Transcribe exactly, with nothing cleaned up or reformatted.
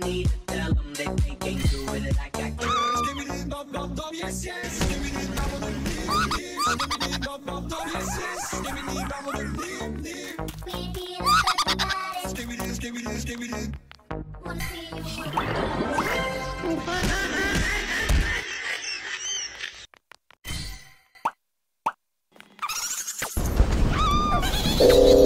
need to tell them that they can't do it like I can. Give me the dum dum dum, yes yes. Give me the dum dum dum, yes. Give me the dum dum dum, yes yes. Give me the dum dum dum, yes. Give me this, give me this, give me this. Wanna see you?